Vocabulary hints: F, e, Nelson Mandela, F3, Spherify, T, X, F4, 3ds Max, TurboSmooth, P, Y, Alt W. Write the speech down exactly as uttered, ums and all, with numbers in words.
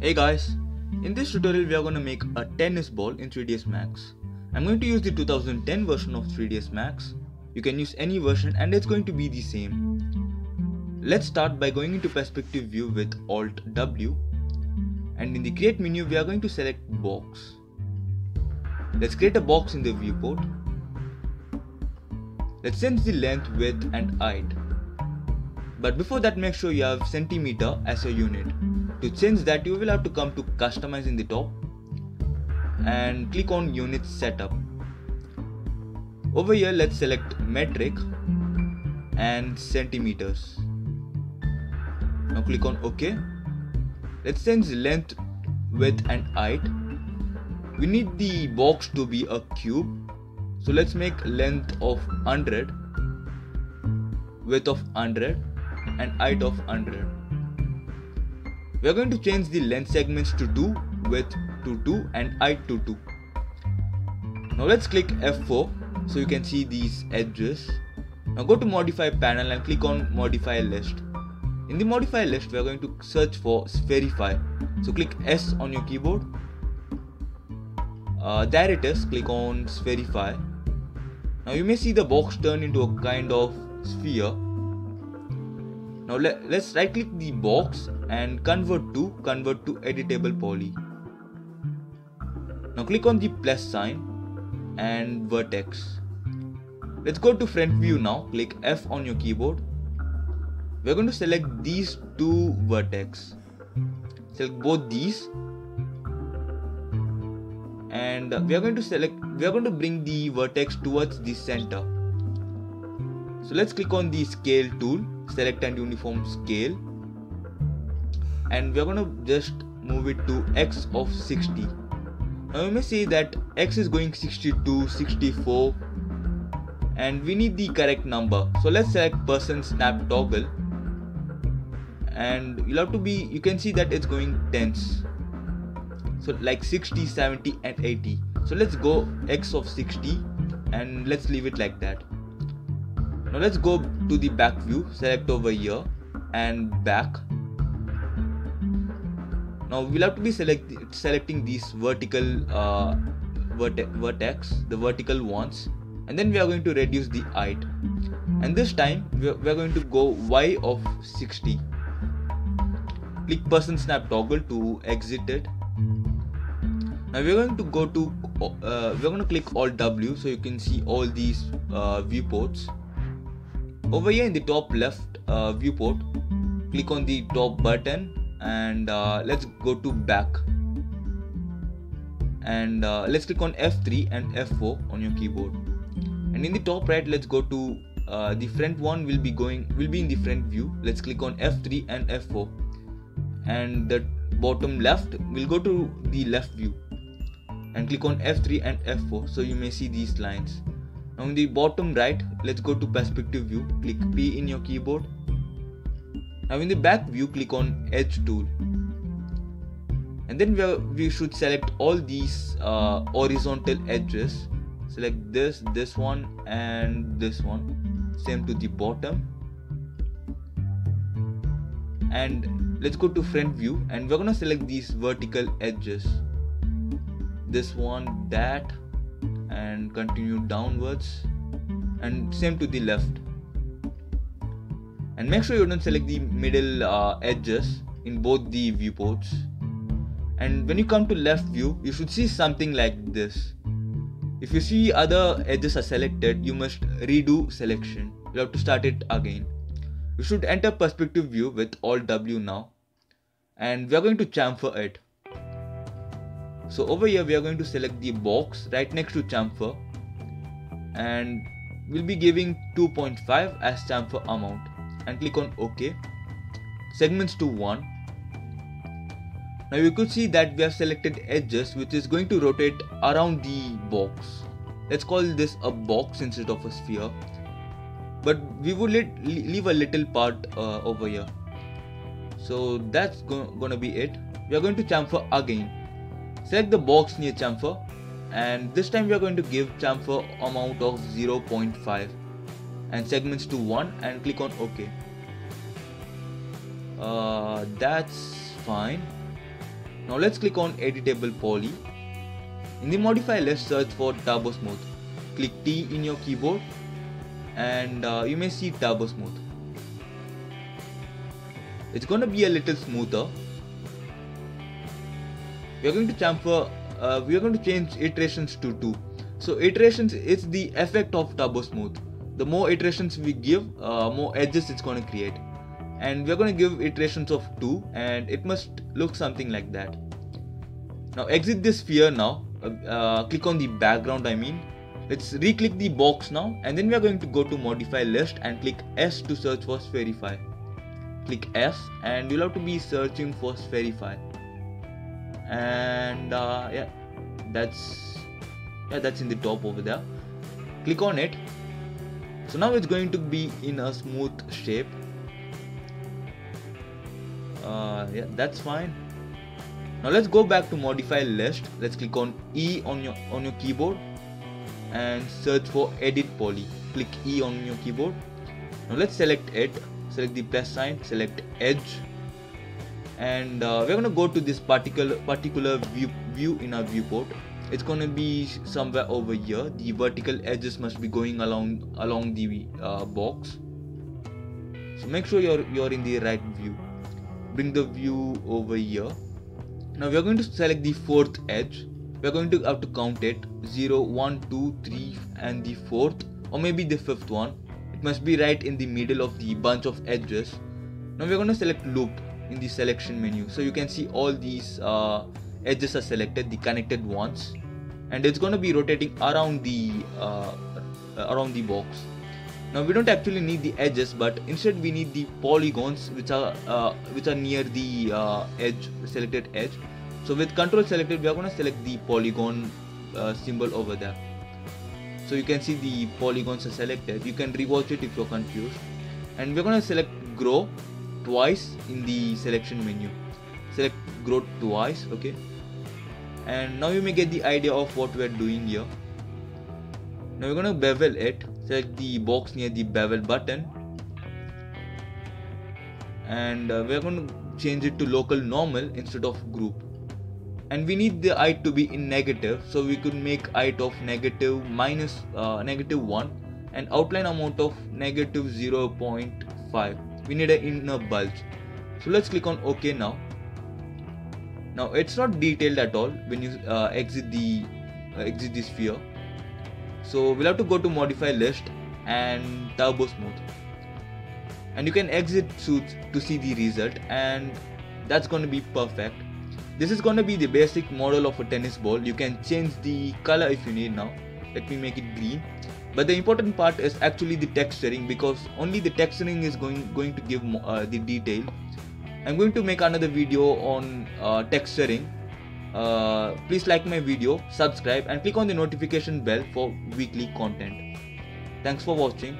Hey guys, in this tutorial we are going to make a tennis ball in three D S Max. I'm going to use the two thousand ten version of three D S Max. You can use any version and it's going to be the same. Let's start by going into perspective view with Alt W, and in the create menu we are going to select box. Let's create a box in the viewport. Let's change the length, width and height. But before that, make sure you have centimeter as a unit. To change that, you will have to come to customize in the top and click on unit setup. Over here let's select metric and centimeters. Now click on OK. Let's change length, width and height. We need the box to be a cube, so let's make length of one hundred, width of one hundred and height of one hundred. We are going to change the length segments to two, width to two and height to two. Now let's click F four so you can see these edges. Now go to modify panel and click on modify list. In the modify list we are going to search for Spherify. So click S on your keyboard. Uh, there it is, click on Spherify. Now you may see the box turn into a kind of sphere. Now let, let's right click the box and convert to convert to editable poly. Now click on the plus sign and vertex. Let's go to front view now, click F on your keyboard. We're going to select these two vertex. Select both these and we are going to select, we are going to bring the vertex towards the center. So let's click on the scale tool, select and uniform scale, and we are going to just move it to X of sixty. Now you may see that X is going sixty-two, sixty-four and we need the correct number. So let's select person snap toggle and you'll have to be, you can see that it's going tens. So like sixty, seventy and eighty. So let's go X of sixty and let's leave it like that. Now let's go to the back view, select over here and back. Now we'll have to be select selecting these vertical uh, verte vertex, the vertical ones, and then we are going to reduce the height. And this time we are, we are going to go Y of sixty. Click person snap toggle to exit it. Now we're going to go to uh, we're going to click Alt W so you can see all these uh, viewports. Over here in the top left uh, viewport, click on the top button and uh, let's go to back and uh, let's click on F three and F four on your keyboard. And in the top right, let's go to uh, the front one will be going will be in the front view. Let's click on F three and F four, and the bottom left will go to the left view and click on F three and F four so you may see these lines. Now in the bottom right, let's go to perspective view, click P in your keyboard. Now in the back view, click on edge tool, and then we, are, we should select all these uh, horizontal edges. Select this, this one and this one, same to the bottom. And let's go to front view and we're gonna select these vertical edges, this one, that, and continue downwards and same to the left. And make sure you don't select the middle uh, edges in both the viewports. And when you come to left view, you should see something like this. If you see other edges are selected, you must redo selection. You have to start it again. You should enter perspective view with Alt W now, and we are going to chamfer it. So over here we are going to select the box right next to chamfer, and we'll be giving two point five as chamfer amount, and click on OK. Segments to one. Now you could see that we have selected edges which is going to rotate around the box. Let's call this a box instead of a sphere. But we would leave a little part uh, over here. So that's go gonna be it. We are going to chamfer again. Select the box near chamfer, and this time we are going to give chamfer amount of zero point five and segments to one, and click on OK. Uh, that's fine. Now let's click on editable poly. In the modify, let's search for TurboSmooth. Click T in your keyboard and uh, you may see TurboSmooth. It's gonna be a little smoother. We are going to chamfer, uh, we are going to change iterations to two. So iterations is the effect of TurboSmooth. The more iterations we give, uh, more edges it's going to create. And we're going to give iterations of two, and it must look something like that. Now exit this sphere now, uh, uh, click on the background I mean. Let's re-click the box now, and then we're going to go to modify list and click S to search for Spherify. Click S and you'll have to be searching for Spherify. And uh, yeah, that's, yeah, that's in the top over there. Click on it. So now it's going to be in a smooth shape. Uh, yeah, that's fine. Now let's go back to modify list. Let's click on E on your on your keyboard and search for edit poly. Click E on your keyboard. Now let's select it. Select the plus sign. Select edge. And uh, we're gonna go to this particular particular view view in our viewport. It's gonna be somewhere over here. The vertical edges must be going along along the uh, box. So make sure you're you're in the right view. Bring the view over here. Now we are going to select the fourth edge. We are going to have to count it zero, one, two, three and the fourth, or maybe the fifth one. It must be right in the middle of the bunch of edges. Now we are going to select loop in the selection menu. So you can see all these uh, edges are selected, the connected ones, and it's going to be rotating around the uh, around the box. Now we don't actually need the edges, but instead we need the polygons which are uh, which are near the uh, edge, selected edge. So with control selected, we are going to select the polygon uh, symbol over there. So you can see the polygons are selected. You can rewatch it if you're confused. And we're going to select grow twice in the selection menu. Select grow twice, okay. And now you may get the idea of what we're doing here. Now we're going to bevel it. Select the box near the bevel button, and uh, we're going to change it to local normal instead of group, and we need the height to be in negative, so we could make height of negative minus uh, negative one and outline amount of negative zero point five. We need an inner bulge, so let's click on OK now. Now it's not detailed at all when you uh, exit the uh, exit the sphere. So we'll have to go to modify list and TurboSmooth, and you can exit to, to see the result, and that's going to be perfect. This is going to be the basic model of a tennis ball. You can change the color if you need. Now let me make it green, but the important part is actually the texturing, because only the texturing is going, going to give uh, the detail. I'm going to make another video on uh, texturing. Uh, please like my video, subscribe and click on the notification bell for weekly content. Thanks for watching.